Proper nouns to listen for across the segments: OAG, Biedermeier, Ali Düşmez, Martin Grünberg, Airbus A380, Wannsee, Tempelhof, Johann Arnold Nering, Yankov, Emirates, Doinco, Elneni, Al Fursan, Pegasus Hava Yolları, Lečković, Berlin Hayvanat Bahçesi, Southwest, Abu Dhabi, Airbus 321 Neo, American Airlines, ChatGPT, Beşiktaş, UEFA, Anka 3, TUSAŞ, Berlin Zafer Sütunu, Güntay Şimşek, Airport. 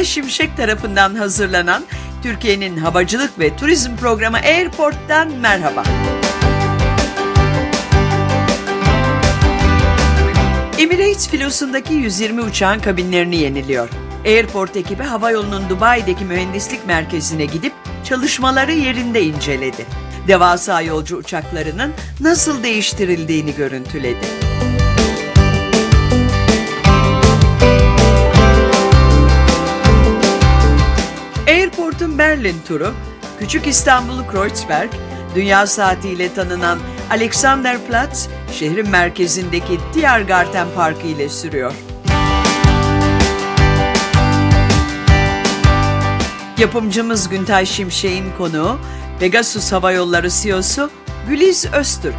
Güntay Şimşek tarafından hazırlanan Türkiye'nin havacılık ve turizm programı Airport'tan merhaba. Emirates filosundaki 120 uçağın kabinlerini yeniliyor. Airport ekibi havayolunun Dubai'deki mühendislik merkezine gidip çalışmaları yerinde inceledi. Devasa yolcu uçaklarının nasıl değiştirildiğini görüntüledi. Airport'un Berlin turu, Küçük İstanbul'u Kreuzberg, dünya saatiyle tanınan Alexanderplatz, şehrin merkezindeki Tiergarten Parkı ile sürüyor. Yapımcımız Güntay Şimşek'in konuğu, Pegasus Hava Yolları CEO'su Güliz Öztürk.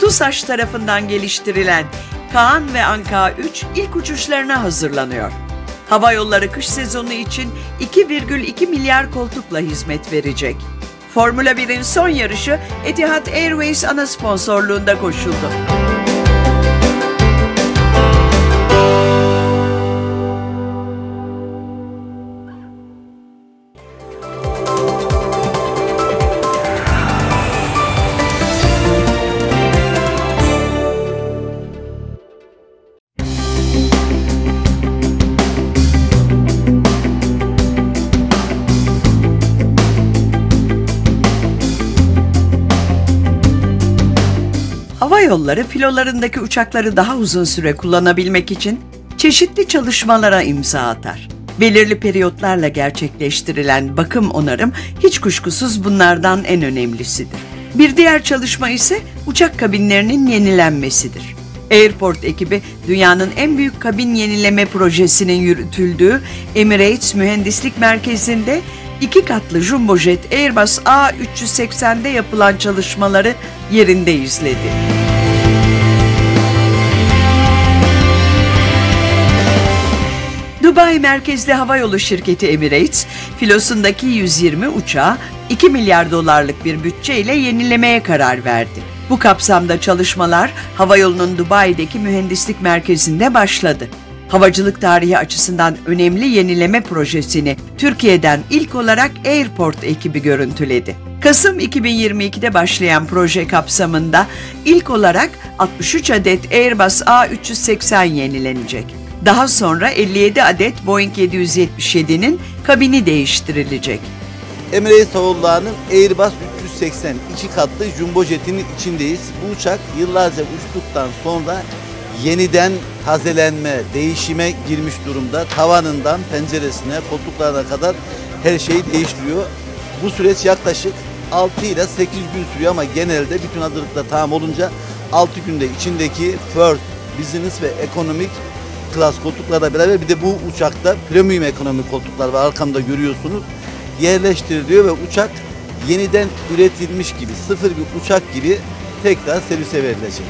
TUSAŞ tarafından geliştirilen Kaan ve Anka 3 ilk uçuşlarına hazırlanıyor. Hava Yolları kış sezonu için 2,2 milyar koltukla hizmet verecek. Formula 1'in son yarışı Etihad Airways ana sponsorluğunda koşuldu. Hava yolları filolarındaki uçakları daha uzun süre kullanabilmek için çeşitli çalışmalara imza atar. Belirli periyotlarla gerçekleştirilen bakım onarım hiç kuşkusuz bunlardan en önemlisidir. Bir diğer çalışma ise uçak kabinlerinin yenilenmesidir. Airport ekibi dünyanın en büyük kabin yenileme projesinin yürütüldüğü Emirates Mühendislik Merkezi'nde 2 katlı jumbojet Airbus A380'de yapılan çalışmaları yerinde izledi. Dubai merkezli havayolu şirketi Emirates, filosundaki 120 uçağı 2 milyar dolarlık bir bütçeyle yenilemeye karar verdi. Bu kapsamda çalışmalar havayolunun Dubai'deki mühendislik merkezinde başladı. Havacılık tarihi açısından önemli yenileme projesini Türkiye'den ilk olarak Airport ekibi görüntüledi. Kasım 2022'de başlayan proje kapsamında ilk olarak 63 adet Airbus A380 yenilenecek. Daha sonra 57 adet Boeing 777'nin kabini değiştirilecek. Emirates Hava Yolları'nın Airbus 380 2 katlı jumbo jetinin içindeyiz. Bu uçak yıllarca uçtuktan sonra yeniden tazelenme, değişime girmiş durumda. Tavanından penceresine, koltuklarına kadar her şeyi değiştiriyor. Bu süreç yaklaşık 6 ile 8 gün sürüyor ama genelde bütün hazırlıklar tam olunca 6 günde içindeki first, business ve ekonomik klas koltuklarla beraber bir de bu uçakta premium ekonomik koltuklar var, arkamda görüyorsunuz, yerleştiriliyor ve uçak yeniden üretilmiş gibi, sıfır bir uçak gibi tekrar servise verilecek.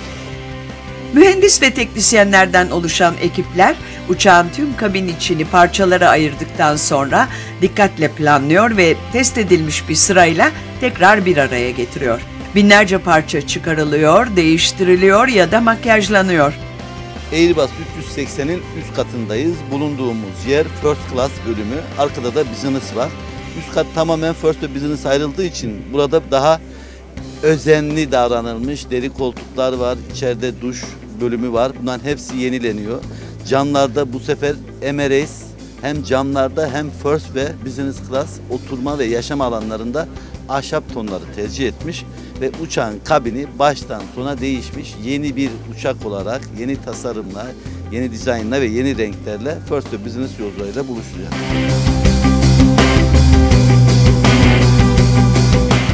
Mühendis ve teknisyenlerden oluşan ekipler uçağın tüm kabin içini parçalara ayırdıktan sonra dikkatle planlıyor ve test edilmiş bir sırayla tekrar bir araya getiriyor. Binlerce parça çıkarılıyor, değiştiriliyor ya da makyajlanıyor. Airbus 380'in üst katındayız. Bulunduğumuz yer First Class bölümü. Arkada da Business var. Üst kat tamamen First ve Business ayrıldığı için burada daha özenli davranılmış. Deri koltuklar var. İçeride duş bölümü var. Bunların hepsi yenileniyor. Camlarda bu sefer Emirates hem camlarda hem First ve Business Class oturma ve yaşam alanlarında ahşap tonları tercih etmiş ve uçağın kabini baştan sona değişmiş. Yeni bir uçak olarak yeni tasarımla, yeni dizaynla ve yeni renklerle First ve Business yolcularıyla buluşacak.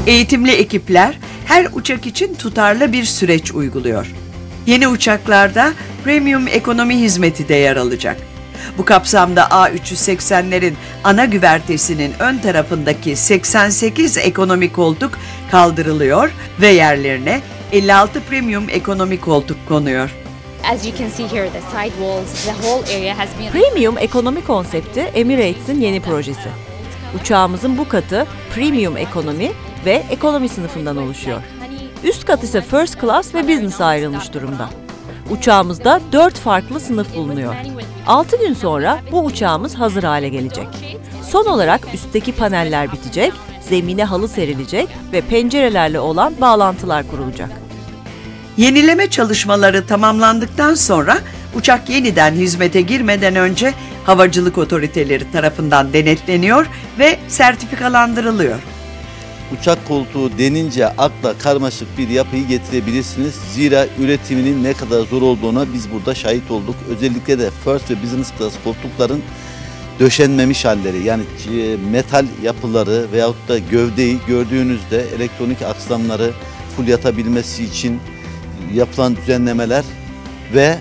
Eğitimli ekipler her uçak için tutarlı bir süreç uyguluyor. Yeni uçaklarda premium ekonomi hizmeti de yer alacak. Bu kapsamda A380'lerin ana güvertesinin ön tarafındaki 88 ekonomi koltuk kaldırılıyor ve yerlerine 56 premium ekonomi koltuk konuyor. Premium ekonomi konsepti Emirates'in yeni projesi. Uçağımızın bu katı premium ekonomi ve ekonomi sınıfından oluşuyor. Üst kat ise first class ve business ayrılmış durumda. Uçağımızda 4 farklı sınıf bulunuyor. 6 gün sonra bu uçağımız hazır hale gelecek. Son olarak üstteki paneller bitecek, zemine halı serilecek ve pencerelerle olan bağlantılar kurulacak. Yenileme çalışmaları tamamlandıktan sonra uçak yeniden hizmete girmeden önce havacılık otoriteleri tarafından denetleniyor ve sertifikalandırılıyor. Uçak koltuğu denince akla karmaşık bir yapıyı getirebilirsiniz. Zira üretiminin ne kadar zor olduğuna biz burada şahit olduk. Özellikle de first ve business class koltukların döşenmemiş halleri, yani metal yapıları veyahut da gövdeyi gördüğünüzde elektronik aksamları full yatabilmesi için yapılan düzenlemeler ve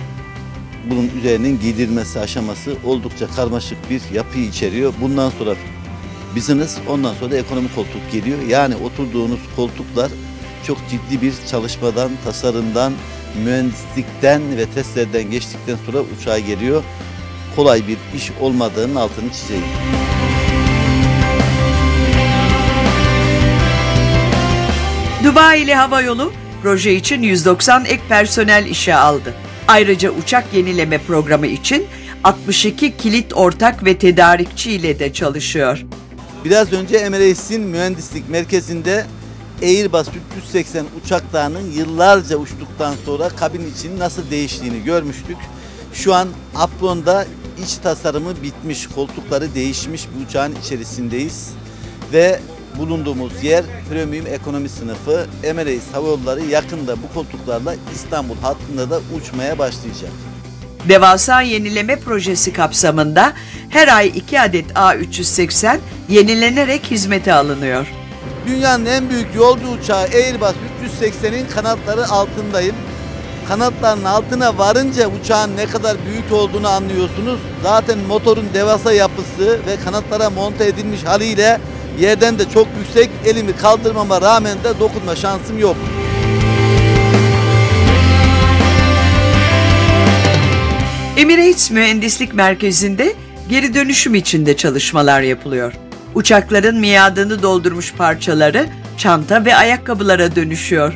bunun üzerinin giydirilmesi aşaması oldukça karmaşık bir yapıyı içeriyor. Bundan sonra business, ondan sonra da ekonomik koltuk geliyor. Yani oturduğunuz koltuklar çok ciddi bir çalışmadan, tasarımdan, mühendislikten ve testlerden geçtikten sonra uçağa geliyor. Kolay bir iş olmadığının altını çizeyim. Dubai'li havayolu proje için 190 ek personel işe aldı. Ayrıca uçak yenileme programı için 62 kilit ortak ve tedarikçi ile de çalışıyor. Biraz önce Emirates'in mühendislik merkezinde Airbus 380 uçaklarının yıllarca uçtuktan sonra kabin için nasıl değiştiğini görmüştük. Şu an Apron'da iç tasarımı bitmiş, koltukları değişmiş bir uçağın içerisindeyiz ve bulunduğumuz yer premium ekonomi sınıfı. Emirates Hava Yolları yakında bu koltuklarla İstanbul hattında da uçmaya başlayacak. Devasa yenileme projesi kapsamında her ay 2 adet A380 yenilenerek hizmete alınıyor. Dünyanın en büyük yolcu uçağı Airbus 380'in kanatları altındayım. Kanatların altına varınca uçağın ne kadar büyük olduğunu anlıyorsunuz. Zaten motorun devasa yapısı ve kanatlara monte edilmiş haliyle yerden de çok yüksek, elimi kaldırmama rağmen de dokunma şansım yok. Emirates Mühendislik Merkezi'nde geri dönüşüm içinde çalışmalar yapılıyor. Uçakların miadını doldurmuş parçaları çanta ve ayakkabılara dönüşüyor.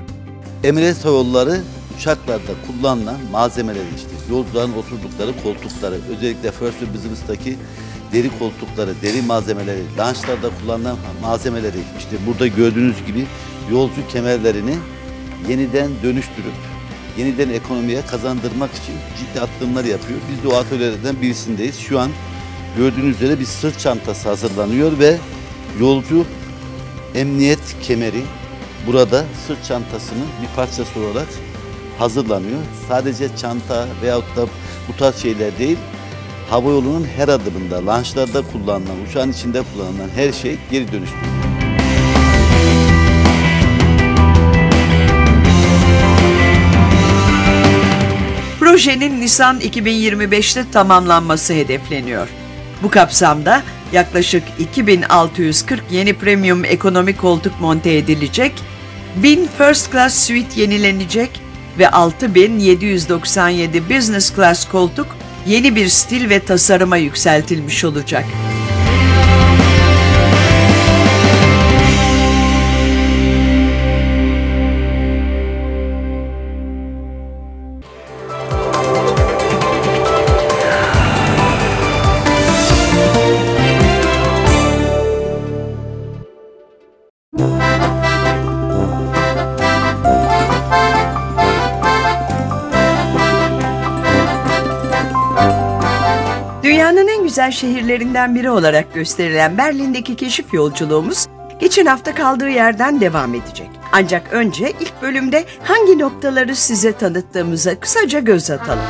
Emirates Hava Yolları uçaklarda kullanılan malzemeleri, işte yolcuların oturdukları koltukları, özellikle First and Business'taki deri koltukları, deri malzemeleri, lançlarda kullanılan malzemeleri, işte burada gördüğünüz gibi yolcu kemerlerini yeniden dönüştürüp yeniden ekonomiye kazandırmak için ciddi atılımlar yapıyor. Biz de o atölyelerden birisindeyiz. Şu an gördüğünüz üzere bir sırt çantası hazırlanıyor ve yolcu emniyet kemeri burada sırt çantasının bir parçası olarak hazırlanıyor. Sadece çanta veyahut da bu tarz şeyler değil, havayolunun her adımında, lançlarda kullanılan, uçağın içinde kullanılan her şey geri dönüştürülüyor. Projenin Nisan 2025'te tamamlanması hedefleniyor. Bu kapsamda yaklaşık 2640 yeni premium ekonomik koltuk monte edilecek, 1000 first class suite yenilenecek ve 6797 business class koltuk yeni bir stil ve tasarıma yükseltilmiş olacak. Güzel şehirlerinden biri olarak gösterilen Berlin'deki keşif yolculuğumuz geçen hafta kaldığı yerden devam edecek. Ancak önce ilk bölümde hangi noktaları size tanıttığımıza kısaca göz atalım.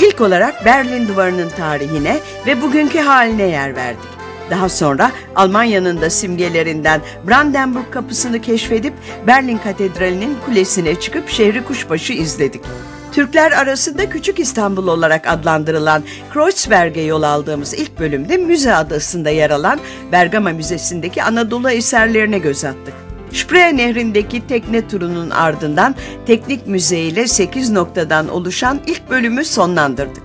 İlk olarak Berlin duvarının tarihine ve bugünkü haline yer verdik. Daha sonra Almanya'nın da simgelerinden Brandenburg kapısını keşfedip Berlin Katedrali'nin kulesine çıkıp şehri kuşbaşı izledik. Türkler arasında Küçük İstanbul olarak adlandırılan Kreuzberg'e yol aldığımız ilk bölümde Müze Adası'nda yer alan Bergama Müzesi'ndeki Anadolu eserlerine göz attık. Spree Nehri'ndeki tekne turunun ardından Teknik Müze ile 8 noktadan oluşan ilk bölümü sonlandırdık.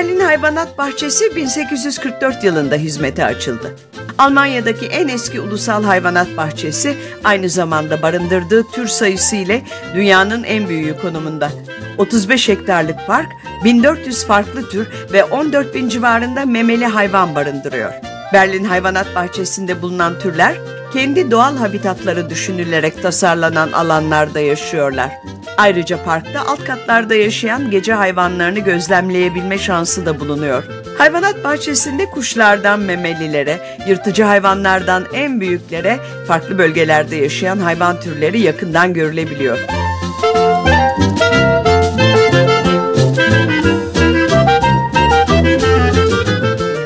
Berlin Hayvanat Bahçesi 1844 yılında hizmete açıldı. Almanya'daki en eski ulusal hayvanat bahçesi aynı zamanda barındırdığı tür sayısı ile dünyanın en büyüğü konumunda. 35 hektarlık park 1400 farklı tür ve 14.000 civarında memeli hayvan barındırıyor. Berlin Hayvanat Bahçesi'nde bulunan türler kendi doğal habitatları düşünülerek tasarlanan alanlarda yaşıyorlar. Ayrıca parkta alt katlarda yaşayan gece hayvanlarını gözlemleyebilme şansı da bulunuyor. Hayvanat bahçesinde kuşlardan memelilere, yırtıcı hayvanlardan en büyüklere, farklı bölgelerde yaşayan hayvan türleri yakından görülebiliyor.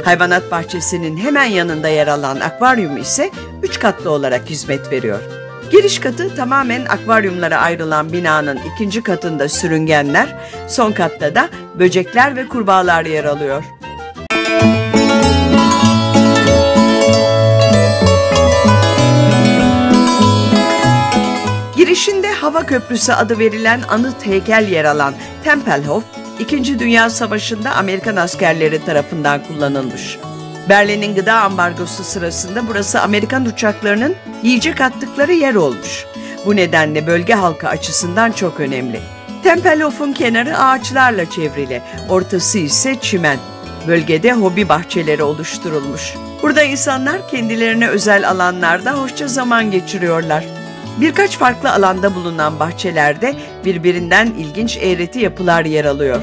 Hayvanat bahçesinin hemen yanında yer alan akvaryum ise 3 katlı olarak hizmet veriyor. Giriş katı tamamen akvaryumlara ayrılan binanın 2. katında sürüngenler, son katta da böcekler ve kurbağalar yer alıyor. Girişinde Hava Köprüsü adı verilen anıt heykel yer alan Tempelhof, 2. Dünya Savaşı'nda Amerikan askerleri tarafından kullanılmış. Berlin'in gıda ambargosu sırasında burası Amerikan uçaklarının yiyecek attıkları yer olmuş. Bu nedenle bölge halkı açısından çok önemli. Tempelhof'un kenarı ağaçlarla çevrili, ortası ise çimen. Bölgede hobi bahçeleri oluşturulmuş. Burada insanlar kendilerine özel alanlarda hoşça zaman geçiriyorlar. Birkaç farklı alanda bulunan bahçelerde birbirinden ilginç eğreti yapılar yer alıyor.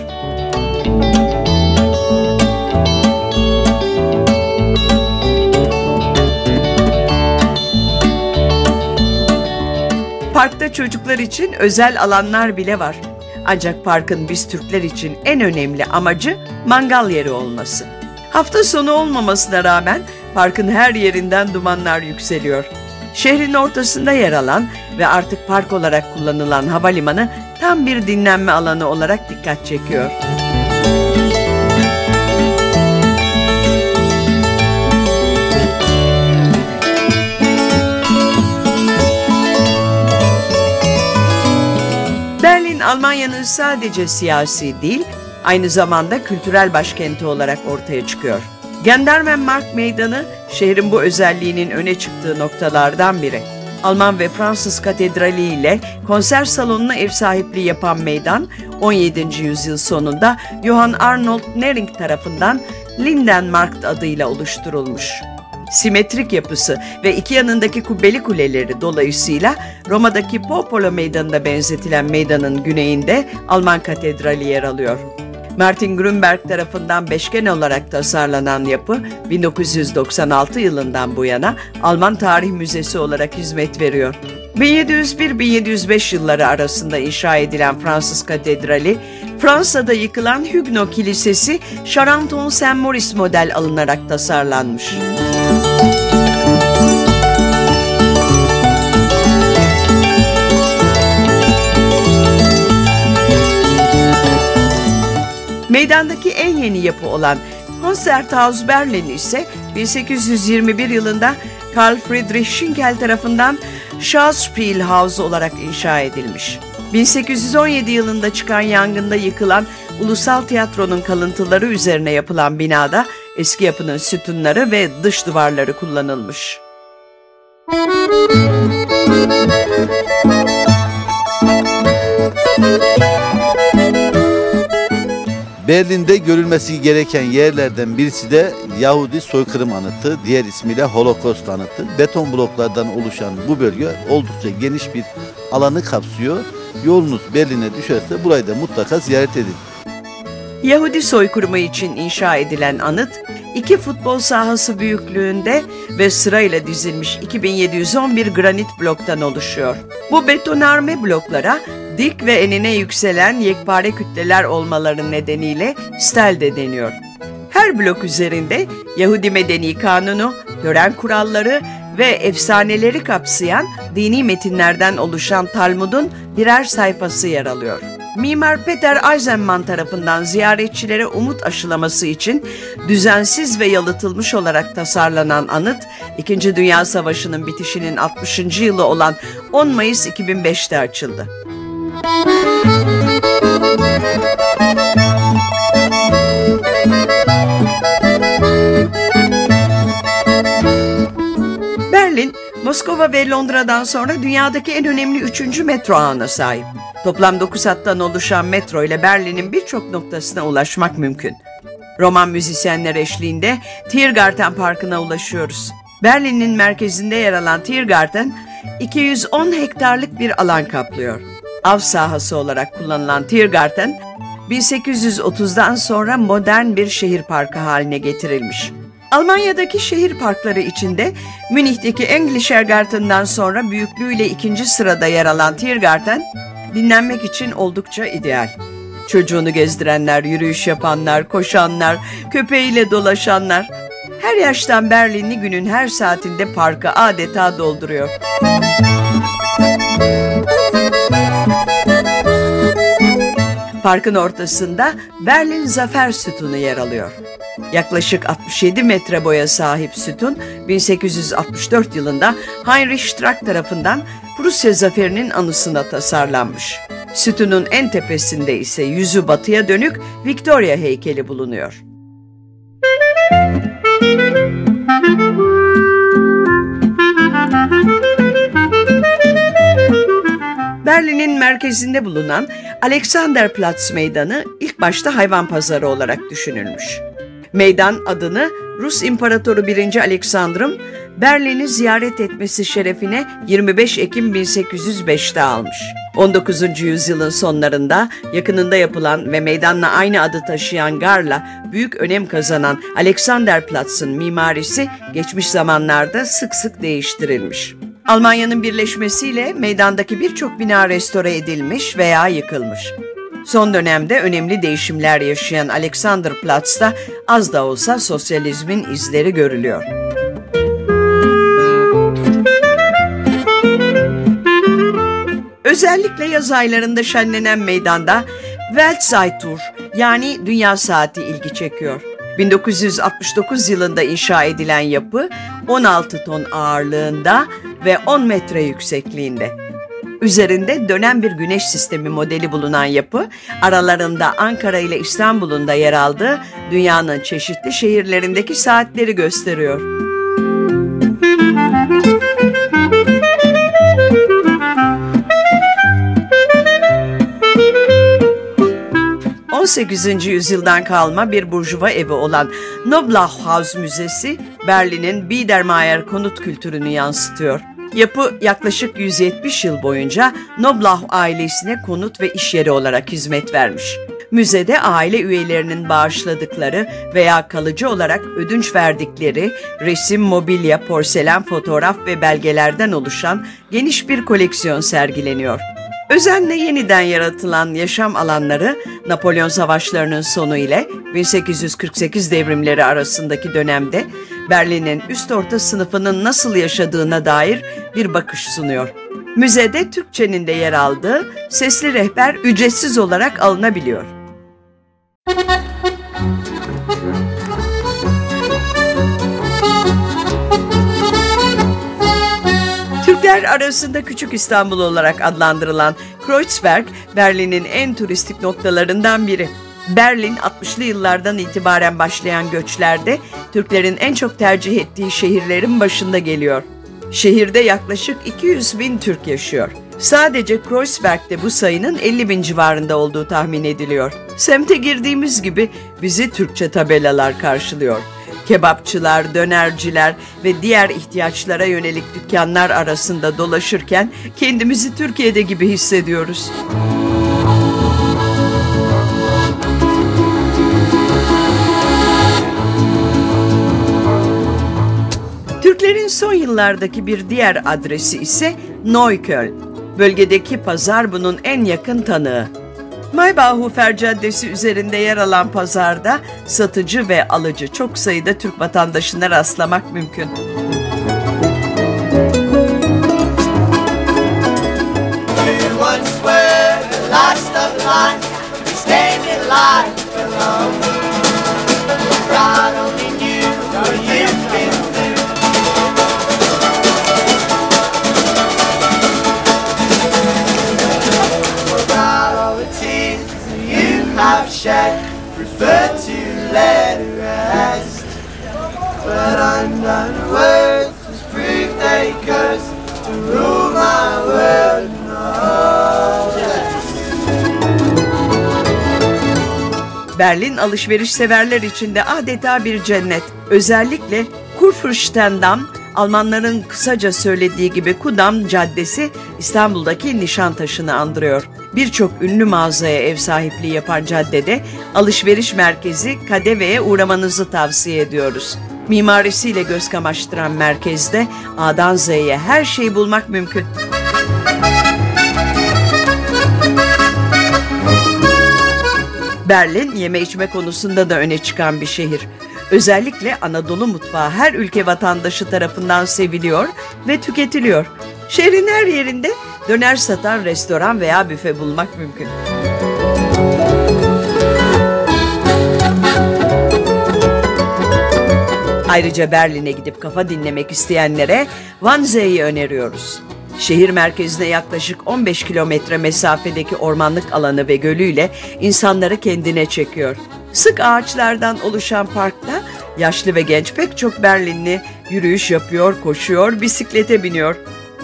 Parkta çocuklar için özel alanlar bile var. Ancak parkın biz Türkler için en önemli amacı mangal yeri olması. Hafta sonu olmamasına rağmen parkın her yerinden dumanlar yükseliyor. Şehrin ortasında yer alan ve artık park olarak kullanılan havalimanı tam bir dinlenme alanı olarak dikkat çekiyor. Berlin, Almanya'nın sadece siyasi değil, aynı zamanda kültürel başkenti olarak ortaya çıkıyor. Gendarmenmarkt meydanı şehrin bu özelliğinin öne çıktığı noktalardan biri. Alman ve Fransız katedrali ile konser salonuna ev sahipliği yapan meydan, 17. yüzyıl sonunda Johann Arnold Nering tarafından Lindenmarkt adıyla oluşturulmuş. Simetrik yapısı ve iki yanındaki kubbeli kuleleri dolayısıyla Roma'daki Popolo meydanına benzetilen meydanın güneyinde Alman katedrali yer alıyor. Martin Grünberg tarafından beşgen olarak tasarlanan yapı 1996 yılından bu yana Alman Tarih Müzesi olarak hizmet veriyor. 1701-1705 yılları arasında inşa edilen Fransız Katedrali, Fransa'da yıkılan Huguenot Kilisesi Charenton Saint Maurice model alınarak tasarlanmış. Meydandaki en yeni yapı olan Konzerthaus Berlin ise 1821 yılında Carl Friedrich Schinkel tarafından Schauspielhaus olarak inşa edilmiş. 1817 yılında çıkan yangında yıkılan Ulusal Tiyatro'nun kalıntıları üzerine yapılan binada eski yapının sütunları ve dış duvarları kullanılmış. Berlin'de görülmesi gereken yerlerden birisi de Yahudi soykırım anıtı, diğer ismiyle Holocaust anıtı. Beton bloklardan oluşan bu bölge oldukça geniş bir alanı kapsıyor. Yolunuz Berlin'e düşerse burayı da mutlaka ziyaret edin. Yahudi soykırımı için inşa edilen anıt, 2 futbol sahası büyüklüğünde ve sırayla dizilmiş 2711 granit bloktan oluşuyor. Bu betonarme bloklara dik ve enine yükselen yekpare kütleler olmaları nedeniyle stel de deniyor. Her blok üzerinde Yahudi Medeni Kanunu, tören kuralları ve efsaneleri kapsayan dini metinlerden oluşan Talmud'un birer sayfası yer alıyor. Mimar Peter Eisenman tarafından ziyaretçilere umut aşılaması için düzensiz ve yalıtılmış olarak tasarlanan anıt, 2. Dünya Savaşı'nın bitişinin 60. yılı olan 10 Mayıs 2005'te açıldı. Moskova ve Londra'dan sonra dünyadaki en önemli 3. metro ağına sahip. Toplam 9 hattan oluşan metro ile Berlin'in birçok noktasına ulaşmak mümkün. Roman müzisyenler eşliğinde Tiergarten Parkı'na ulaşıyoruz. Berlin'in merkezinde yer alan Tiergarten, 210 hektarlık bir alan kaplıyor. Av sahası olarak kullanılan Tiergarten, 1830'dan sonra modern bir şehir parkı haline getirilmiş. Almanya'daki şehir parkları içinde Münih'teki Englischer Garten'dan sonra büyüklüğüyle 2. sırada yer alan Tiergarten, dinlenmek için oldukça ideal. Çocuğunu gezdirenler, yürüyüş yapanlar, koşanlar, köpeğiyle dolaşanlar, her yaştan Berlinli günün her saatinde parkı adeta dolduruyor. Parkın ortasında Berlin Zafer Sütunu yer alıyor. Yaklaşık 67 metre boya sahip sütun, 1864 yılında Heinrich Strack tarafından Prusya zaferinin anısına tasarlanmış. Sütunun en tepesinde ise yüzü batıya dönük Victoria heykeli bulunuyor. Berlin'in merkezinde bulunan Alexanderplatz meydanı ilk başta hayvan pazarı olarak düşünülmüş. Meydan adını Rus İmparatoru 1. Alexander'ın Berlin'i ziyaret etmesi şerefine 25 Ekim 1805'te almış. 19. yüzyılın sonlarında yakınında yapılan ve meydanla aynı adı taşıyan garla büyük önem kazanan Alexanderplatz'ın mimarisi geçmiş zamanlarda sık sık değiştirilmiş. Almanya'nın birleşmesiyle meydandaki birçok bina restore edilmiş veya yıkılmış. Son dönemde önemli değişimler yaşayan Alexanderplatz'ta az da olsa sosyalizmin izleri görülüyor. Özellikle yaz aylarında şenlenen meydanda Weltzeituhr yani Dünya Saati ilgi çekiyor. 1969 yılında inşa edilen yapı 16 ton ağırlığında ve 10 metre yüksekliğinde. Üzerinde dönen bir güneş sistemi modeli bulunan yapı, aralarında Ankara ile İstanbul'un da yer aldığı dünyanın çeşitli şehirlerindeki saatleri gösteriyor. Müzik 18. yüzyıldan kalma bir burjuva evi olan Nobla House Müzesi, Berlin'in Biedermeier konut kültürünü yansıtıyor. Yapı yaklaşık 170 yıl boyunca Nobla ailesine konut ve iş yeri olarak hizmet vermiş. Müzede aile üyelerinin bağışladıkları veya kalıcı olarak ödünç verdikleri resim, mobilya, porselen, fotoğraf ve belgelerden oluşan geniş bir koleksiyon sergileniyor. Özenle yeniden yaratılan yaşam alanları Napolyon savaşlarının sonu ile 1848 devrimleri arasındaki dönemde Berlin'in üst orta sınıfının nasıl yaşadığına dair bir bakış sunuyor. Müzede Türkçenin de yer aldığı sesli rehber ücretsiz olarak alınabiliyor. Türkler arasında Küçük İstanbul olarak adlandırılan Kreuzberg, Berlin'in en turistik noktalarından biri. Berlin, 60'lı yıllardan itibaren başlayan göçlerde Türklerin en çok tercih ettiği şehirlerin başında geliyor. Şehirde yaklaşık 200.000 Türk yaşıyor. Sadece Kreuzberg'de bu sayının 50.000 civarında olduğu tahmin ediliyor. Semte girdiğimiz gibi bizi Türkçe tabelalar karşılıyor. Kebapçılar, dönerciler ve diğer ihtiyaçlara yönelik dükkanlar arasında dolaşırken kendimizi Türkiye'de gibi hissediyoruz. Türklerin son yıllardaki bir diğer adresi ise Neukölln. Bölgedeki pazar bunun en yakın tanığı. Maybachufer Caddesi üzerinde yer alan pazarda satıcı ve alıcı çok sayıda Türk vatandaşına rastlamak mümkün. But I'm done with words, this brief day curse. Berlin alışveriş severler için de adeta bir cennet. Özellikle Kurfürstendamm, Almanların kısaca söylediği gibi Kudamm Caddesi İstanbul'daki Nişantaşı'nı andırıyor. Birçok ünlü mağazaya ev sahipliği yapan caddede alışveriş merkezi KaDeWe'ye uğramanızı tavsiye ediyoruz. Mimarisiyle göz kamaştıran merkezde A'dan Z'ye her şeyi bulmak mümkün. Berlin yeme içme konusunda da öne çıkan bir şehir. Özellikle Anadolu mutfağı her ülke vatandaşı tarafından seviliyor ve tüketiliyor. Şehrin her yerinde döner satan restoran veya büfe bulmak mümkün. Ayrıca Berlin'e gidip kafa dinlemek isteyenlere Wannsee'yi öneriyoruz. Şehir merkezine yaklaşık 15 kilometre mesafedeki ormanlık alanı ve gölüyle insanları kendine çekiyor. Sık ağaçlardan oluşan parkta yaşlı ve genç pek çok Berlinli yürüyüş yapıyor, koşuyor, bisiklete biniyor.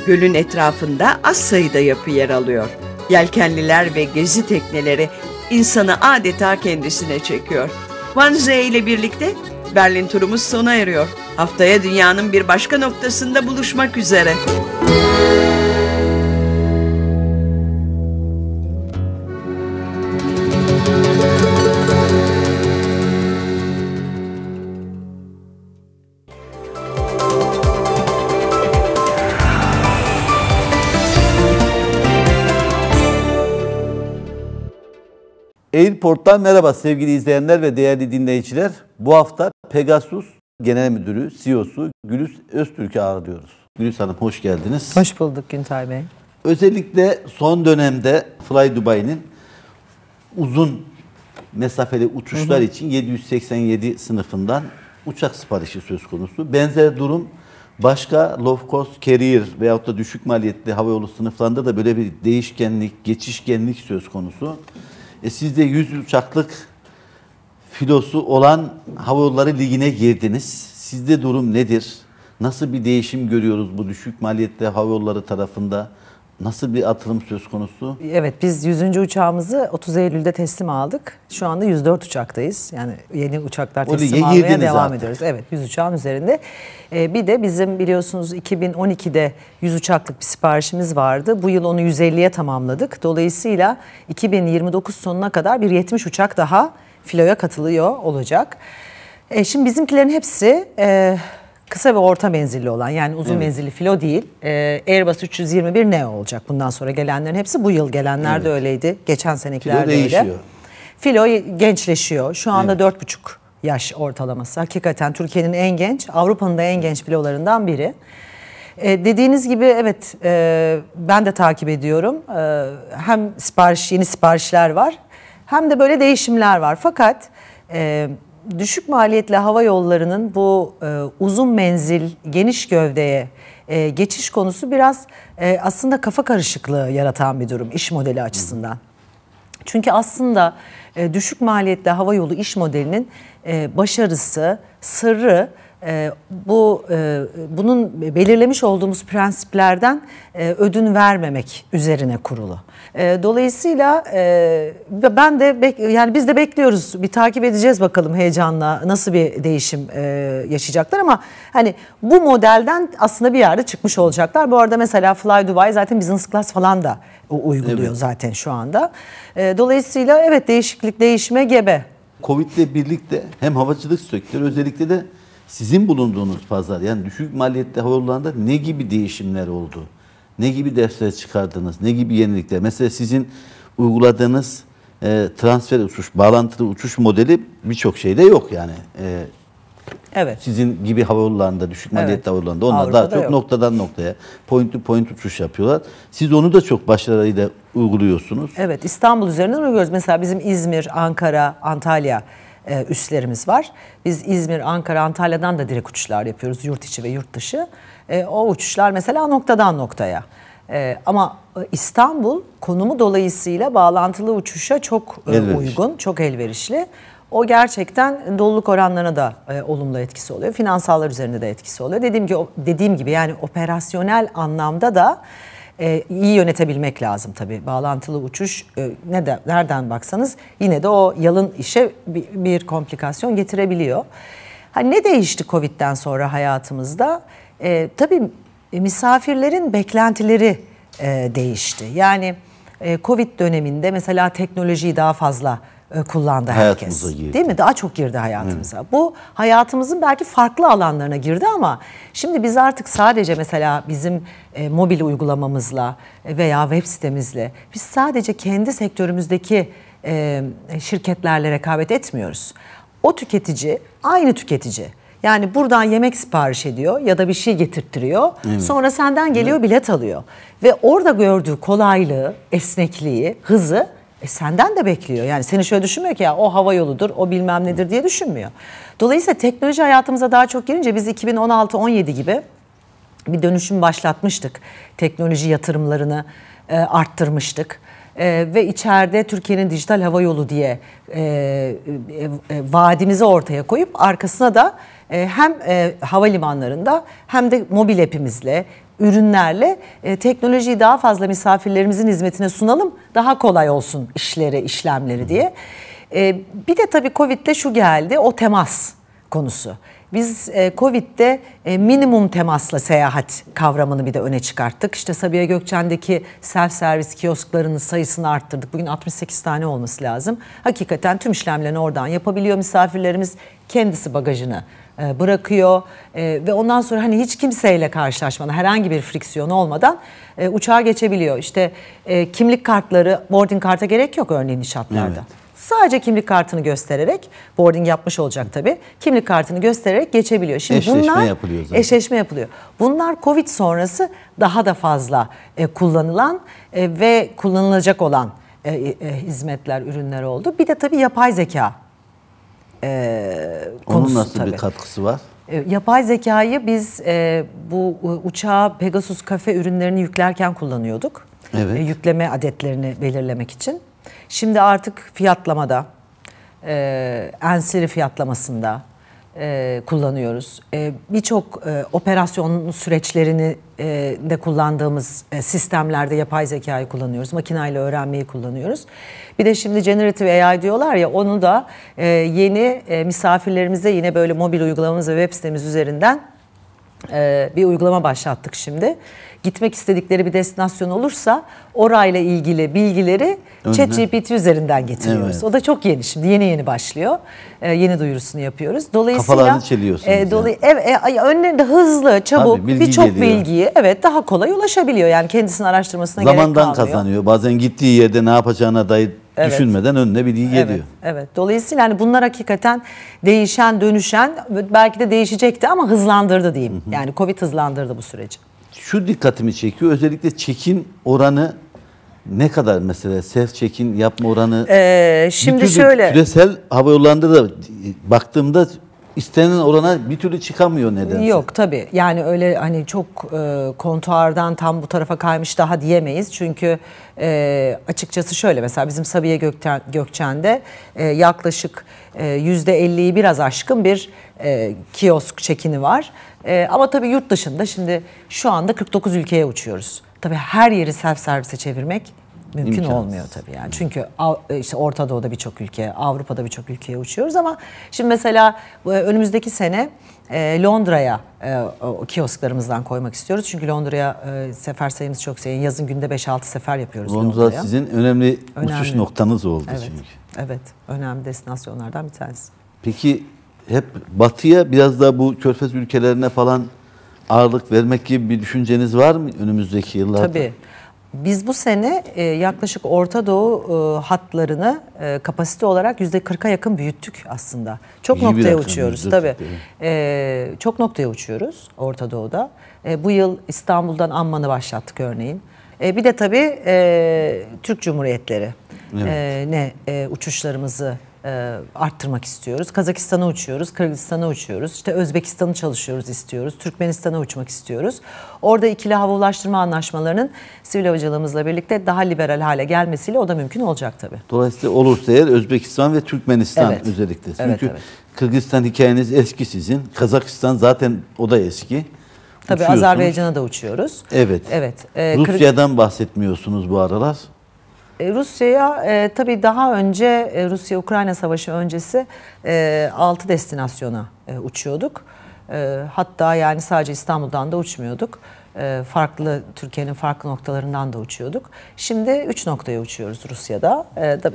Gölün etrafında az sayıda yapı yer alıyor. Yelkenliler ve gezi tekneleri insanı adeta kendisine çekiyor. Wannsee ile birlikte Berlin turumuz sona eriyor. Haftaya dünyanın bir başka noktasında buluşmak üzere. Airport'tan merhaba sevgili izleyenler ve değerli dinleyiciler. Bu hafta Pegasus Genel Müdürü, CEO'su Güliz Öztürk'ü ağırlıyoruz. Güliz Hanım hoş geldiniz. Hoş bulduk Güntay Bey. Özellikle son dönemde Fly Dubai'nin uzun mesafeli uçuşlar için 787 sınıfından uçak siparişi söz konusu. Benzer durum başka low cost carrier veyahut da düşük maliyetli havayolu sınıflarında da böyle bir değişkenlik, geçişkenlik söz konusu. Siz de 100 uçaklık filosu olan Havayolları Ligi'ne girdiniz. Sizde durum nedir? Nasıl bir değişim görüyoruz bu düşük maliyetli havayolları tarafında? Nasıl bir atılım söz konusu? Evet, biz 100. uçağımızı 30 Eylül'de teslim aldık. Şu anda 104 uçaktayız. Yani yeni uçaklar teslim almaya devam artık ediyoruz. Evet, 100 uçağın üzerinde. Bir de bizim biliyorsunuz 2012'de 100 uçaklık bir siparişimiz vardı. Bu yıl onu 150'ye tamamladık. Dolayısıyla 2029 sonuna kadar bir 70 uçak daha filoya katılıyor olacak. Şimdi bizimkilerin hepsi... Kısa ve orta menzilli olan, yani uzun menzilli filo değil. Airbus 321 Neo olacak. Bundan sonra gelenlerin hepsi, bu yıl gelenler de öyleydi. Geçen senekilerde öyle. Filo gençleşiyor. Şu anda 4,5 yaş ortalaması. Hakikaten Türkiye'nin en genç, Avrupa'nın da en genç filolarından biri. Dediğiniz gibi evet, ben de takip ediyorum. Hem sipariş, yeni siparişler var, hem de böyle değişimler var. Fakat... Düşük maliyetli hava yollarının bu uzun menzil, geniş gövdeye geçiş konusu biraz aslında kafa karışıklığı yaratan bir durum iş modeli açısından. Çünkü aslında düşük maliyetli hava yolu iş modelinin başarısı, sırrı bunun belirlemiş olduğumuz prensiplerden ödün vermemek üzerine kurulu. Dolayısıyla ben de yani biz de bekliyoruz, bir takip edeceğiz bakalım heyecanla nasıl bir değişim yaşayacaklar, ama hani bu modelden aslında bir yerde çıkmış olacaklar. Bu arada mesela Fly Dubai zaten business class falan da uyguluyor zaten şu anda. Dolayısıyla evet, değişiklik değişime gebe. Covid'le birlikte hem havacılık sektörü, özellikle de sizin bulunduğunuz pazar, yani düşük maliyetli havayollarında ne gibi değişimler oldu? Ne gibi dersler çıkardınız? Ne gibi yenilikler? Mesela sizin uyguladığınız transfer uçuş, bağlantılı uçuş modeli birçok şeyde yok yani. Evet. Sizin gibi havayollarında, düşük maliyetli havayollarında onlar Avrupa'da daha çok noktadan noktaya, point to point uçuş yapıyorlar. Siz onu da çok başarıyla uyguluyorsunuz. Evet, İstanbul üzerinden uyguluyoruz. Mesela bizim İzmir, Ankara, Antalya üslerimiz var. Biz İzmir, Ankara, Antalya'dan da direkt uçuşlar yapıyoruz. Yurt içi ve yurt dışı. O uçuşlar mesela noktadan noktaya. Ama İstanbul konumu dolayısıyla bağlantılı uçuşa çok uygun, çok elverişli. O gerçekten doluluk oranlarına da olumlu etkisi oluyor. Finansallar üzerinde de etkisi oluyor. Dediğim gibi yani operasyonel anlamda da iyi yönetebilmek lazım tabii. Bağlantılı uçuş nereden baksanız yine de o yalın işe bir komplikasyon getirebiliyor. Hani ne değişti Covid'den sonra hayatımızda? Tabii misafirlerin beklentileri değişti. Yani Covid döneminde mesela teknolojiyi daha fazla kullandı herkes. Değil mi? Daha çok girdi hayatımıza. Hı. Bu hayatımızın belki farklı alanlarına girdi ama şimdi biz artık sadece mesela bizim mobil uygulamamızla veya web sitemizle biz sadece kendi sektörümüzdeki şirketlerle rekabet etmiyoruz. O tüketici aynı tüketici. Yani buradan yemek sipariş ediyor ya da bir şey getirttiriyor. Evet. Sonra senden geliyor, bilet alıyor. Ve orada gördüğü kolaylığı, esnekliği, hızı senden de bekliyor. Yani seni şöyle düşünmüyor ki ya o hava yoludur, o bilmem nedir diye düşünmüyor. Dolayısıyla teknoloji hayatımıza daha çok girince biz 2016-17 gibi bir dönüşüm başlatmıştık. Teknoloji yatırımlarını arttırmıştık. Ve içeride Türkiye'nin dijital hava yolu diye vaadimizi ortaya koyup arkasına da hem havalimanlarında hem de mobil app'imizle, ürünlerle teknolojiyi daha fazla misafirlerimizin hizmetine sunalım, daha kolay olsun işleri, işlemleri diye. Bir de tabii Covid'de şu geldi, o temas konusu. Biz Covid'de minimum temasla seyahat kavramını bir de öne çıkarttık. İşte Sabiha Gökçen'deki self-servis kiosklarının sayısını arttırdık. Bugün 68 tane olması lazım. Hakikaten tüm işlemlerini oradan yapabiliyor misafirlerimiz. Kendisi bagajını bırakıyor ve ondan sonra hani hiç kimseyle karşılaşmadan, herhangi bir friksiyon olmadan uçağa geçebiliyor. İşte kimlik kartları, boarding karta gerek yok örneğin inşaatlarda. Evet. Sadece kimlik kartını göstererek, boarding yapmış olacak tabii, kimlik kartını göstererek geçebiliyor. Şimdi eşleşme yapılıyor. Bunlar Covid sonrası daha da fazla kullanılan ve kullanılacak olan hizmetler, ürünler oldu. Bir de tabii yapay zeka konusu. Onun nasıl bir katkısı var? Yapay zekayı biz bu uçağa Pegasus kafe ürünlerini yüklerken kullanıyorduk. Evet. Yükleme adetlerini belirlemek için. Şimdi artık fiyatlamada, enseri fiyatlamasında kullanıyoruz. Birçok operasyon süreçlerini de kullandığımız sistemlerde yapay zekayı kullanıyoruz. Makinayla öğrenmeyi kullanıyoruz. Bir de şimdi generative AI diyorlar ya, onu da yeni misafirlerimize yine böyle mobil uygulamamız ve web sitemiz üzerinden bir uygulama başlattık şimdi. Gitmek istedikleri bir destinasyon olursa orayla ilgili bilgileri ChatGPT üzerinden getiriyoruz. Evet. O da çok yeni, şimdi yeni başlıyor. Yeni duyurusunu yapıyoruz. Dolayısıyla kafalarını çeliyorsunuz. Önlerinde hızlı, çabuk birçok bilgiyi daha kolay ulaşabiliyor. Yani kendisinin araştırmasına gerek kalmıyor. Zamandan kazanıyor. Bazen gittiği yerde ne yapacağına dair düşünmeden önüne bilgi geliyor. Evet. Dolayısıyla yani bunlar hakikaten değişen, dönüşen, belki de değişecekti ama hızlandırdı diyeyim. Hı hı. Yani Covid hızlandırdı bu süreci. Şu dikkatimi çekiyor. Özellikle check-in oranı ne kadar mesela? Self-check-in yapma oranı. Şimdi şöyle. Küresel hava yollarında da baktığımda istenen orana bir türlü çıkamıyor nedense. Yok tabii. Yani öyle hani çok kontuardan tam bu tarafa kaymış daha diyemeyiz. Çünkü açıkçası şöyle mesela bizim Sabiha Gökçen'de yaklaşık %50'yi biraz aşkın bir kiosk check-in'i var. Ama tabii yurt dışında şimdi şu anda 49 ülkeye uçuyoruz. Tabii her yeri self servise çevirmek mümkün olmuyor tabii yani. Çünkü işte Orta Doğu'da birçok ülke, Avrupa'da birçok ülkeye uçuyoruz ama şimdi mesela önümüzdeki sene Londra'ya kiosklarımızdan koymak istiyoruz. Çünkü Londra'ya sefer sayımız çok sayın. Yazın günde 5-6 sefer yapıyoruz Londra'ya. Londra sizin önemli uçuş noktanız oldu çünkü. Evet, önemli destinasyonlardan bir tanesi. Peki hep batıya biraz daha bu körfez ülkelerine falan ağırlık vermek gibi bir düşünceniz var mı önümüzdeki yıllarda? Tabii. Biz bu sene yaklaşık Orta Doğu hatlarını kapasite olarak %40'a yakın büyüttük aslında. Çok noktaya uçuyoruz tabii. Çok noktaya uçuyoruz Orta Doğu'da. Bu yıl İstanbul'dan Amman'ı başlattık örneğin. Bir de tabii Türk Cumhuriyetleri uçuşlarımızı arttırmak istiyoruz. Kazakistan'a uçuyoruz, Kırgızistan'a uçuyoruz. İşte Özbekistan'ı çalışıyoruz istiyoruz. Türkmenistan'a uçmak istiyoruz. Orada ikili hava ulaştırma anlaşmalarının sivil havacılığımızla birlikte daha liberal hale gelmesiyle o da mümkün olacak tabii. Dolayısıyla olursa eğer Özbekistan ve Türkmenistan özellikle. Çünkü Kırgızistan hikayeniz eski sizin. Kazakistan zaten o da eski. Tabii Azerbaycan'a da uçuyoruz. Evet. Evet. Rusya'dan bahsetmiyorsunuz bu aralar. Rusya'ya tabii daha önce Rusya-Ukrayna Savaşı öncesi 6 destinasyona uçuyorduk. Hatta yani sadece İstanbul'dan da uçmuyorduk. Farklı, Türkiye'nin farklı noktalarından da uçuyorduk. Şimdi 3 noktaya uçuyoruz Rusya'da.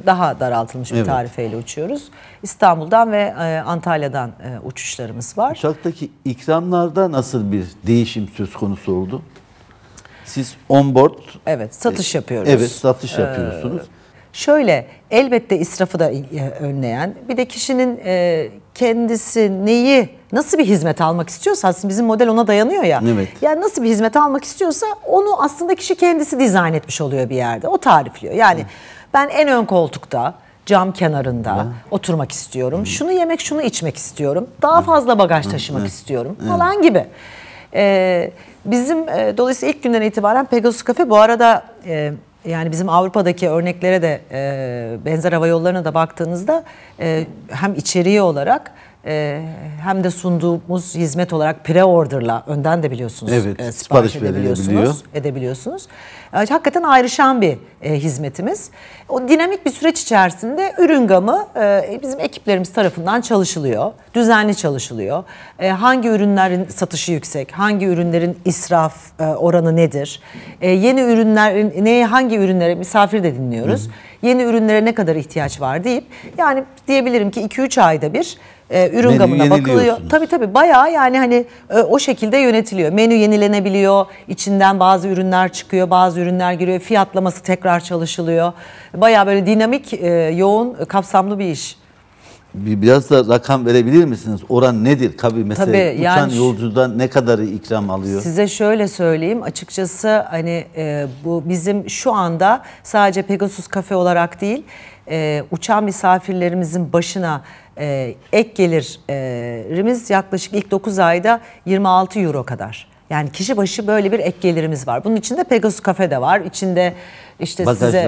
Daha daraltılmış bir tarifeyle uçuyoruz. İstanbul'dan ve Antalya'dan uçuşlarımız var. Uçaktaki ikramlarda nasıl bir değişim söz konusu oldu? Siz on board... Evet, satış yapıyoruz. Evet, satış yapıyorsunuz. Şöyle, elbette israfı da önleyen, bir de kişinin kendisi neyi, nasıl bir hizmet almak istiyorsa, aslında bizim model ona dayanıyor ya. Evet. Yani nasıl bir hizmet almak istiyorsa onu aslında kişi kendisi dizayn etmiş oluyor bir yerde. O tarifliyor. Yani ben en ön koltukta, cam kenarında oturmak istiyorum. Şunu yemek, şunu içmek istiyorum. Daha fazla bagaj taşımak istiyorum falan gibi. Bizim dolayısıyla ilk günden itibaren Pegasus Cafe, bu arada yani bizim Avrupa'daki örneklere de benzer hava yollarına da baktığınızda hem içeriği olarak hem de sunduğumuz hizmet olarak pre-order'la önden de biliyorsunuz sipariş edebiliyorsunuz. Hakikaten ayrışan bir hizmetimiz. O dinamik bir süreç içerisinde ürün gamı bizim ekiplerimiz tarafından çalışılıyor. Düzenli çalışılıyor. Hangi ürünlerin satışı yüksek, hangi ürünlerin israf oranı nedir? Yeni ürünler, hangi ürünlere misafir de dinliyoruz. Yeni ürünlere ne kadar ihtiyaç var deyip, yani diyebilirim ki 2-3 ayda bir ürün gamına bakılıyor. Tabii tabii, bayağı yani hani o şekilde yönetiliyor. Menü yenilenebiliyor. İçinden bazı ürünler çıkıyor, bazı ürünler giriyor. Fiyatlaması tekrar çalışılıyor. Bayağı böyle dinamik, yoğun, kapsamlı bir iş. Biraz da rakam verebilir misiniz? Oran nedir? Tabii mesela uçan yani yolcudan ne kadarı ikram alıyor? Size şöyle söyleyeyim. Açıkçası hani bu bizim şu anda sadece Pegasus Cafe olarak değil, uçan misafirlerimizin başına ek gelirimiz yaklaşık ilk 9 ayda 26 euro kadar. Yani kişi başı böyle bir ek gelirimiz var. Bunun içinde Pegasus Cafe de var. İçinde işte bagaj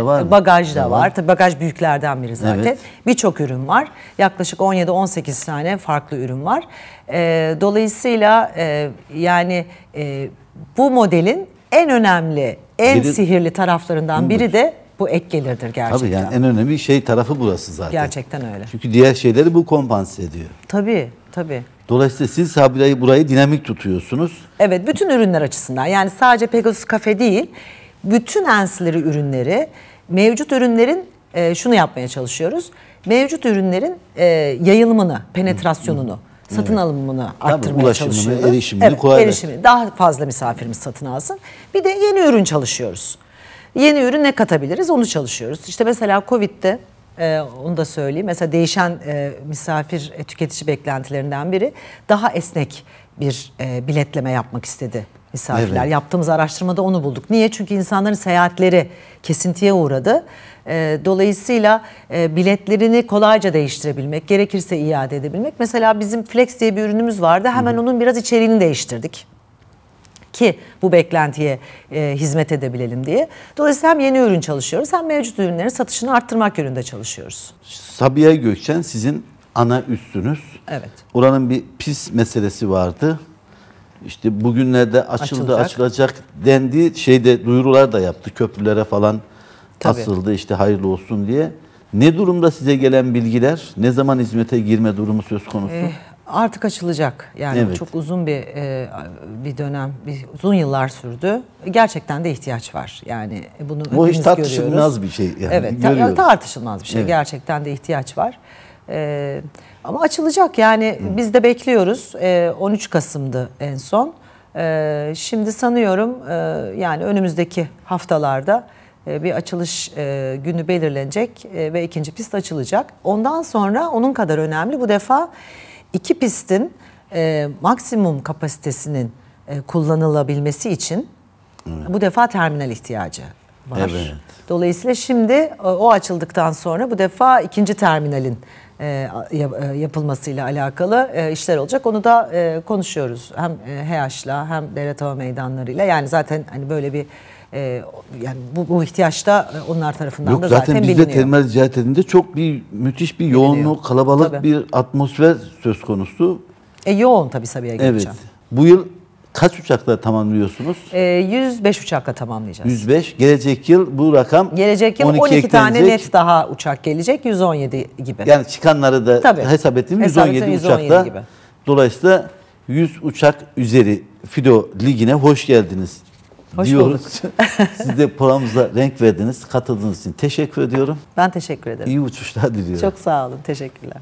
da var. Tabii bagaj büyüklerden biri zaten. Evet. Birçok ürün var. Yaklaşık 17-18 tane farklı ürün var. Dolayısıyla yani bu modelin en önemli, en sihirli taraflarından biri de bu ek gelirdir gerçekten. Tabii yani en önemli şey tarafı burası zaten. Gerçekten öyle. Çünkü diğer şeyleri bu kompanse ediyor. Tabii, tabii. Dolayısıyla siz burayı dinamik tutuyorsunuz. Evet, bütün ürünler açısından. Yani sadece Pegasus Cafe değil, bütün ancillary ürünleri, mevcut ürünlerin şunu yapmaya çalışıyoruz. Mevcut ürünlerin yayılımını, penetrasyonunu, satın alımını arttırmaya çalışıyoruz. Ulaşımını, erişimini kolaylaştırıyoruz. Daha fazla misafirimiz satın alsın. Bir de yeni ürün çalışıyoruz. Yeni ürün ne katabiliriz, onu çalışıyoruz. İşte mesela Covid'de, onu da söyleyeyim. Mesela değişen misafir tüketici beklentilerinden biri, daha esnek bir biletleme yapmak istedi misafirler. Evet. Yaptığımız araştırmada onu bulduk. Niye? Çünkü insanların seyahatleri kesintiye uğradı. Dolayısıyla biletlerini kolayca değiştirebilmek, gerekirse iade edebilmek. Mesela bizim Flex diye bir ürünümüz vardı. Hemen onun biraz içeriğini değiştirdik ki bu beklentiye hizmet edebilelim diye. Dolayısıyla hem yeni ürün çalışıyoruz, hem mevcut ürünlerin satışını arttırmak yönünde çalışıyoruz. Sabiha Gökçen sizin ana üstünüz. Evet. Oranın bir pis meselesi vardı. İşte bugünlerde açılacak dendiği şeyde duyurular da yaptı. Köprülere falan asıldı işte hayırlı olsun diye. Ne durumda size gelen bilgiler? Ne zaman hizmete girme durumu söz konusu? Artık açılacak. Yani çok uzun bir dönem, uzun yıllar sürdü. Gerçekten de ihtiyaç var. Yani bunu hepimiz görüyoruz. Tartışılmaz bir şey. Yani. Evet, tartışılmaz bir şey. Evet. Gerçekten de ihtiyaç var. Ama açılacak. Yani biz de bekliyoruz. 13 Kasım'dı en son. Şimdi sanıyorum yani önümüzdeki haftalarda bir açılış günü belirlenecek ve ikinci pist açılacak. Ondan sonra onun kadar önemli bu defa 2 pistin maksimum kapasitesinin kullanılabilmesi için bu defa terminal ihtiyacı var. Evet. Dolayısıyla şimdi o açıldıktan sonra bu defa 2. terminalin yapılmasıyla alakalı işler olacak. Onu da konuşuyoruz. Hem HH'la hem devlet hava meydanlarıyla. Yani zaten hani böyle bir yani bu ihtiyaçta onlar tarafından da zaten biliniyor. Bizde terminal ziyaretinde çok müthiş bir yoğunluk, kalabalık bir atmosfer söz konusu. Yoğun tabii Sabiha Gökçen. Evet. Bu yıl Kaç uçakla tamamlıyorsunuz? 105 uçakla tamamlayacağız. 105. Gelecek yıl bu rakam gelecek yıl 12 tane net daha uçak gelecek. 117 gibi. Yani çıkanları da tabii hesap ettiğim 117 uçakla. Gibi. Dolayısıyla 100 uçak üzeri Fido Ligi'ne hoş geldiniz. Hoş diyoruz. Siz de programımıza renk verdiniz. Katıldığınız için teşekkür ediyorum. Ben teşekkür ederim. İyi uçuşlar diliyorum. Çok sağ olun. Teşekkürler.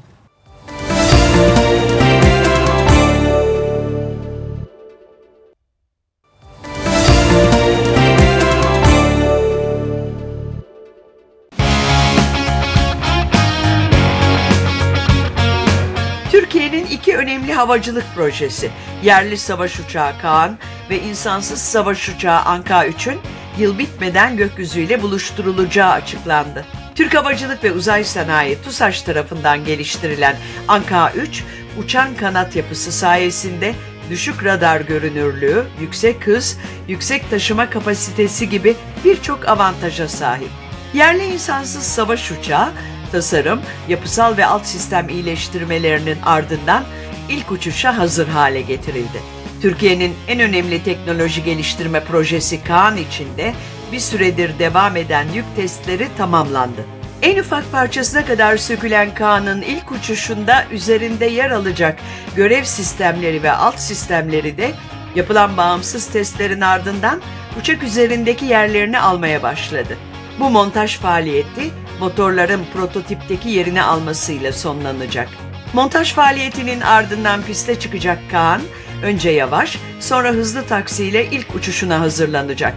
Türkiye'nin iki önemli havacılık projesi, yerli savaş uçağı Kaan ve insansız savaş uçağı Anka 3'ün yıl bitmeden gökyüzüyle buluşturulacağı açıklandı. Türk Havacılık ve Uzay Sanayi TUSAŞ tarafından geliştirilen Anka 3, uçan kanat yapısı sayesinde düşük radar görünürlüğü, yüksek hız, yüksek taşıma kapasitesi gibi birçok avantaja sahip. Yerli insansız savaş uçağı, tasarım, yapısal ve alt sistem iyileştirmelerinin ardından ilk uçuşa hazır hale getirildi. Türkiye'nin en önemli teknoloji geliştirme projesi Kaan içinde bir süredir devam eden yük testleri tamamlandı. En ufak parçasına kadar sökülen Kaan'ın ilk uçuşunda üzerinde yer alacak görev sistemleri ve alt sistemleri de yapılan bağımsız testlerin ardından uçak üzerindeki yerlerini almaya başladı. Bu montaj faaliyeti motorların prototipteki yerini almasıyla sonlanacak. Montaj faaliyetinin ardından piste çıkacak Kaan, önce yavaş, sonra hızlı taksiyle ilk uçuşuna hazırlanacak.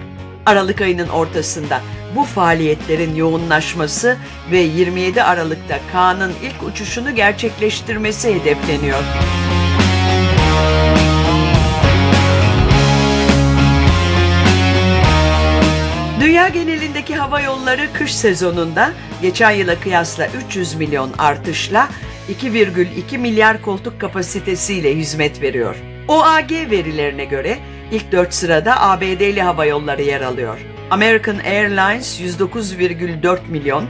Aralık ayının ortasında bu faaliyetlerin yoğunlaşması ve 27 Aralık'ta Kaan'ın ilk uçuşunu gerçekleştirmesi hedefleniyor. Dünya genelindeki hava yolları kış sezonunda geçen yıla kıyasla 300 milyon artışla 2,2 milyar koltuk kapasitesiyle hizmet veriyor. OAG verilerine göre ilk 4 sırada ABD'li hava yolları yer alıyor. American Airlines 109,4 milyon,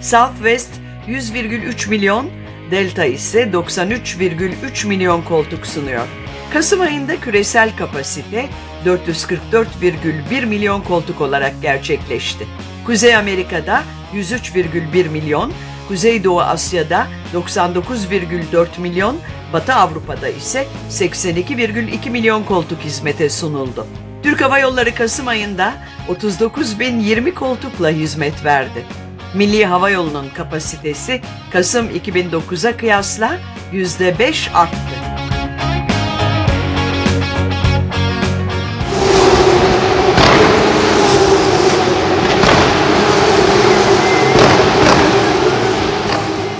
Southwest 100,3 milyon, Delta ise 93,3 milyon koltuk sunuyor. Kasım ayında küresel kapasite 444,1 milyon koltuk olarak gerçekleşti. Kuzey Amerika'da 103,1 milyon, Kuzeydoğu Asya'da 99,4 milyon, Batı Avrupa'da ise 82,2 milyon koltuk hizmete sunuldu. Türk Hava Yolları Kasım ayında 39.020 koltukla hizmet verdi. Milli Hava Yolu'nun kapasitesi Kasım 2009'a kıyasla %5 arttı.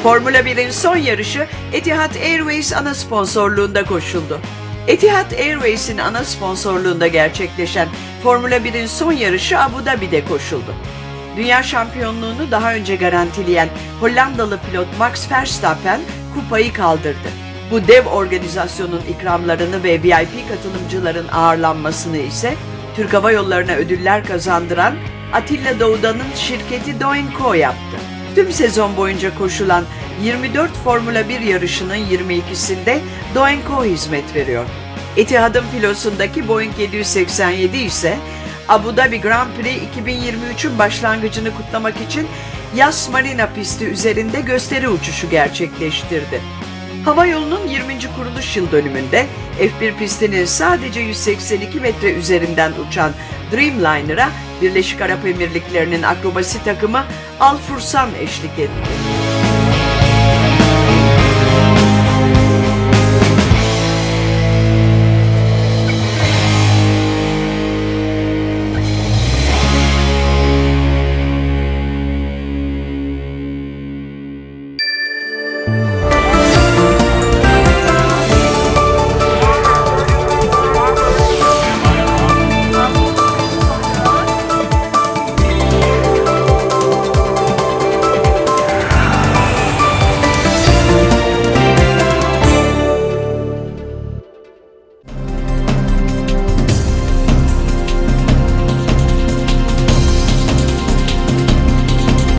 Formula 1'in son yarışı Etihad Airways ana sponsorluğunda koşuldu. Etihad Airways'in ana sponsorluğunda gerçekleşen Formula 1'in son yarışı Abu Dhabi'de koşuldu. Dünya şampiyonluğunu daha önce garantileyen Hollandalı pilot Max Verstappen kupayı kaldırdı. Bu dev organizasyonun ikramlarını ve VIP katılımcıların ağırlanmasını ise Türk Hava Yolları'na ödüller kazandıran Atilla Doğudan'ın şirketi Doinco yaptı. Tüm sezon boyunca koşulan 24 Formula 1 yarışının 22'sinde Doinco hizmet veriyor. Etihad'ın filosundaki Boeing 787 ise Abu Dhabi Grand Prix 2023'ün başlangıcını kutlamak için Yas Marina pisti üzerinde gösteri uçuşu gerçekleştirdi. Hava yolunun 20. kuruluş yıl dönümünde F1 pistinin sadece 182 metre üzerinden uçan Dreamliner'a Birleşik Arap Emirlikleri'nin akrobasi takımı Al Fursan eşlik etti.